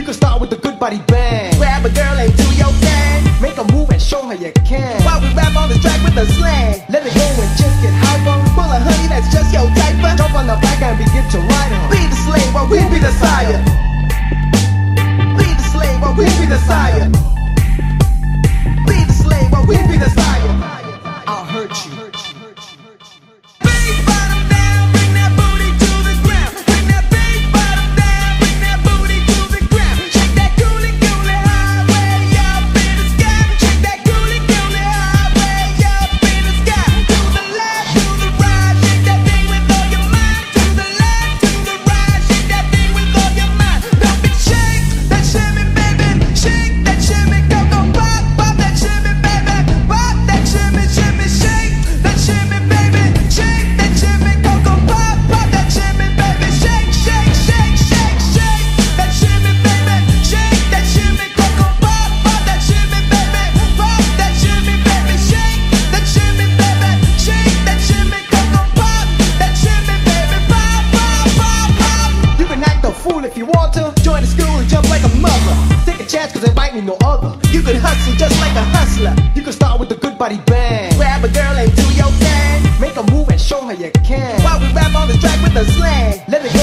You can start with a good body bang. Grab a girl and do your thing. Make a move and show her you can. While we rap on the track with the slang. Let it go and just get hyper. Pull a honey that's just your type. Jump on the back and begin to ride her. Be the slave or we'll be the sire. Be the slave or we'll be the sire. Be the slave or we'll be the sire. I'll hurt you. Cause there might be no other. You can hustle just like a hustler. You can start with a good body bang. Grab a girl and do your thing. Make a move and show her you can. While we rap on the track with the slang. Let it go